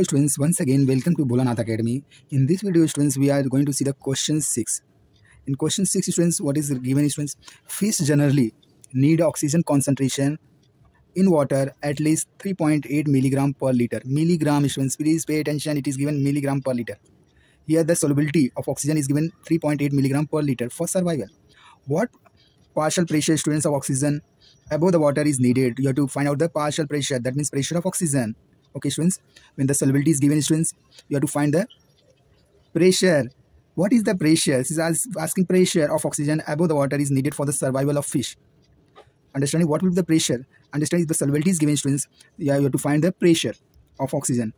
Hello students, once again welcome to Bholanath Academy. In this video students, we are going to see the question 6. In question 6 students, what is given is students, fish generally need oxygen concentration in water at least 3.8 milligram per liter. Milligram students, please pay attention, it is given milligram per liter. Here the solubility of oxygen is given 3.8 milligram per liter for survival. What partial pressure students of oxygen above the water is needed? You have to find out the partial pressure, that means pressure of oxygen. Okay students, when the solubility is given students, you have to find the pressure. What is the pressure? This is asking pressure of oxygen above the water is needed for the survival of fish. Understanding what will be the pressure, understanding if the solubility is given students, you have to find the pressure of oxygen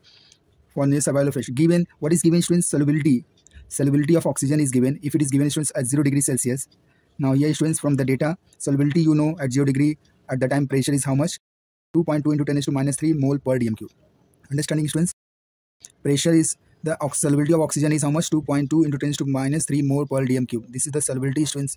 for the survival of fish. Given, what is given students? Solubility of oxygen is given. If it is given students at 0 degree Celsius. Now here students, from the data, solubility you know at 0 degree, at the time pressure is how much? 2.2 into 10 is to minus 3 mole per dm³. Understanding students? Pressure is, the solubility of oxygen is how much? 2.2 into 10 is to minus 3 mole per dm³. This is the solubility students.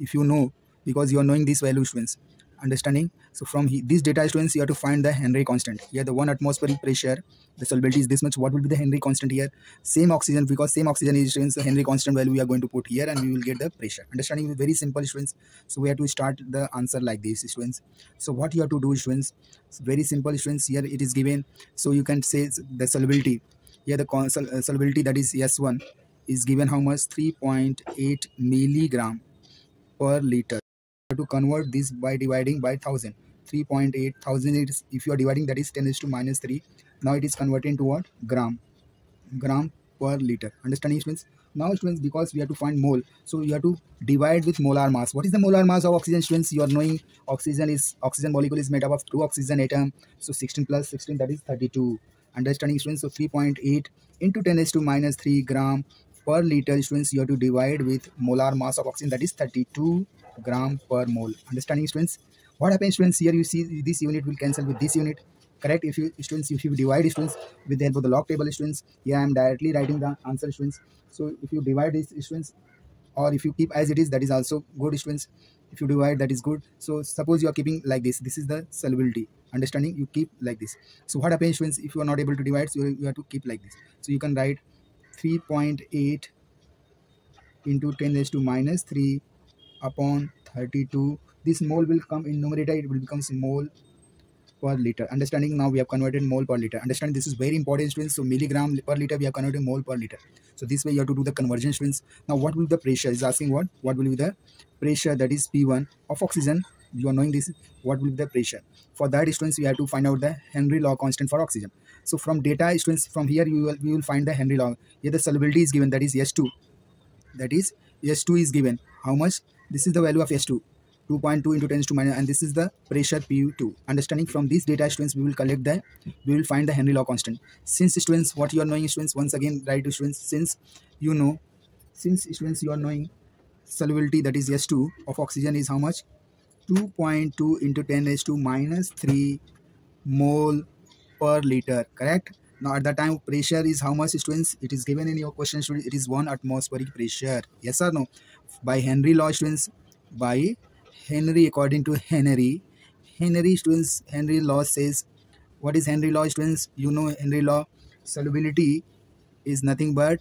If you know, because you are knowing this value students. Understanding? So from this data students, you have to find the Henry constant. Here the 1 atmospheric pressure, the solubility is this much. What will be the Henry constant here? Same oxygen, because same oxygen is students, the Henry constant value we are going to put here and we will get the pressure. Understanding is very simple students. So we have to start the answer like this students. So what you have to do students, it's very simple students. Here it is given. So you can say the solubility. Here the solubility, that is S1, is given how much? 3.8 milligram per liter. To convert this by dividing by 1000. 3.8 thousand is, if you are dividing, that is 10 is to minus 3. Now it is converted into what? Gram per liter. Understanding students? Now students, because we have to find mole, so you have to divide with molar mass. What is the molar mass of oxygen students? You are knowing oxygen is, oxygen molecule is made up of 2 oxygen atom. So 16 plus 16, that is 32. Understanding students? So 3.8 into 10 is to minus 3 gram per liter students, you have to divide with molar mass of oxygen, that is 32 gram per mole. Understanding students? What happens students? Here you see this unit will cancel with this unit, correct? If you students, if you divide students with the help of the log table students, here I am directly writing the answer students. So if you divide this students, or if you keep as it is, that is also good students. If you divide, that is good. So suppose you are keeping like this, this is the solubility. Understanding? You keep like this. So what happens students? If you are not able to divide, so you have to keep like this. So you can write 3.8 into 10 raised to minus 3 upon 32. This mole will come in numerator, it will become mole per liter. Understanding? Now we have converted mole per liter. Understand? This is very important students. So milligram per liter, we have converted mole per liter. So this way you have to do the conversion students. Now what will be the pressure? Is asking what? What will be the pressure, that is P1 of oxygen. You are knowing this. What will be the pressure? For that students, we have to find out the Henry law constant for oxygen. So from data students, from here we will find the Henry law. Here the solubility is given, that is S2. That is S2 is given. How much? This is the value of S2, 2.2 into 10 to minus, and this is the pressure P2. Understanding? From these data students, we will find the Henry law constant. Since students, what you are knowing students, once again write to students, since you are knowing solubility, that is S2 of oxygen is how much? 2.2 into 10 raised to minus 3 mole per liter, correct? Now at the time pressure is how much students? It is given in your question students, it is 1 atmospheric pressure. Yes or no? By Henry law students, by Henry, according to Henry students, Henry law says, what is Henry law students? You know Henry law. Solubility is nothing but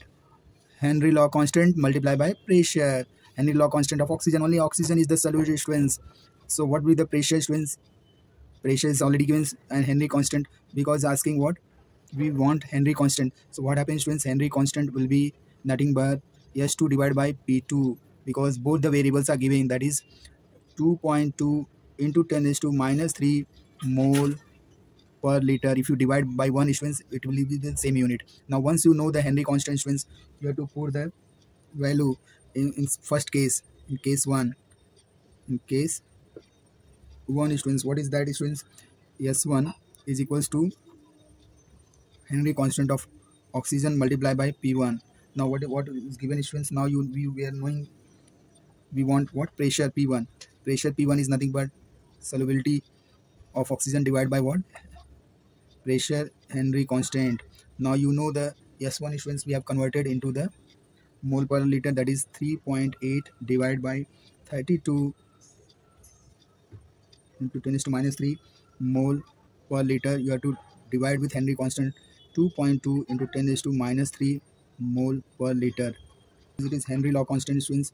Henry law constant multiplied by pressure. Henry law constant of oxygen, only oxygen is the solubility students. So what will be the pressure students? Pressure is already given, and Henry constant, because asking what? We want Henry constant. So what happens students? Henry constant will be nothing but S2 divided by P2, because both the variables are given, that is 2.2 into 10 is to minus 3 mole per liter. If you divide by 1 students, it will be the same unit. Now once you know the Henry constant students, you have to put the value in first case, in case 1. In case 1 students, what is that students? S1 is equals to Henry constant of oxygen multiplied by P1. Now what is given students? Now we are knowing, we want what? Pressure P1. Pressure P1 is nothing but solubility of oxygen divided by what? Pressure Henry constant. Now you know the S1 students, we have converted into the mole per liter, that is 3.8 divided by 32 into 10 is to minus 3 mole per liter. You have to divide with Henry constant, 2.2 into 10 is to minus 3 mole per liter. It is Henry law constant, students.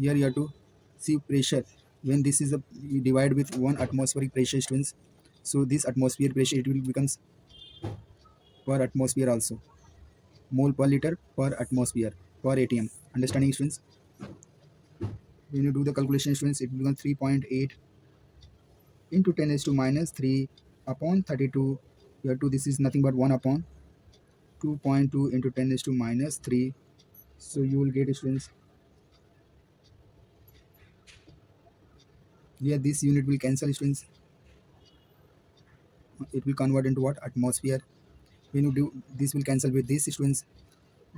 Here you have to see pressure. When this is you divide with 1 atmospheric pressure, students, so this atmospheric pressure, it will becomes per atmosphere also, mole per liter per atmosphere per atm. Understanding, students? When you do the calculation, students, it becomes 3.8 into 10 is to minus 3 upon 32. Here too, this is nothing but 1 upon 2.2 into 10 is to minus 3. So you will get, students, here this unit will cancel, students. It will convert into what? Atmosphere. When you do this, will cancel with this, students.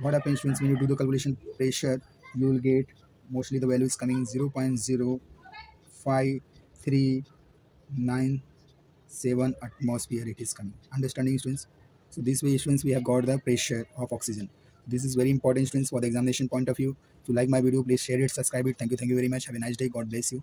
What happens, students, when you do the calculation pressure, you will get mostly the value is coming 0.05397 atmosphere. It is coming. Understanding, students? So this way, students, we have got the pressure of oxygen. This is very important, students, for the examination point of view. If you like my video, please share it, subscribe it. Thank you very much. Have a nice day. God bless you.